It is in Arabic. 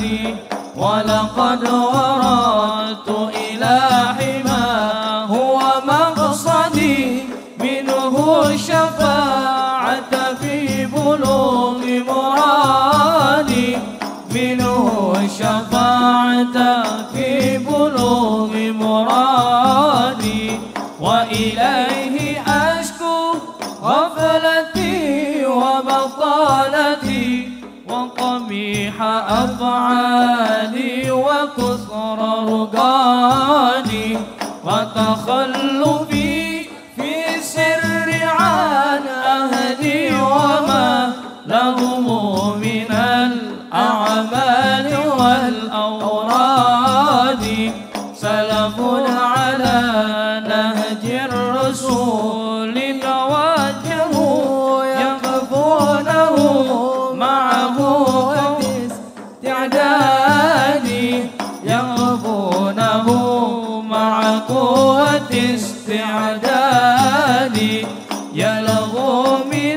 حماتي ولقد وردت إلى حما هو مقصدي منه الشفاعة في بلوغ مرادي منه الشفاعة في بلوغ مرادي وإليه أشكو غفلتي وبطالتي وقبيح أفعالي وكثر رقادي وتخلفي في سر عن أهلي وما لهم من الأعمال والأوراد سلف على نهج الرسول نواجه يقفونه معه استعدادي يقفونه مع قوة استعدادي.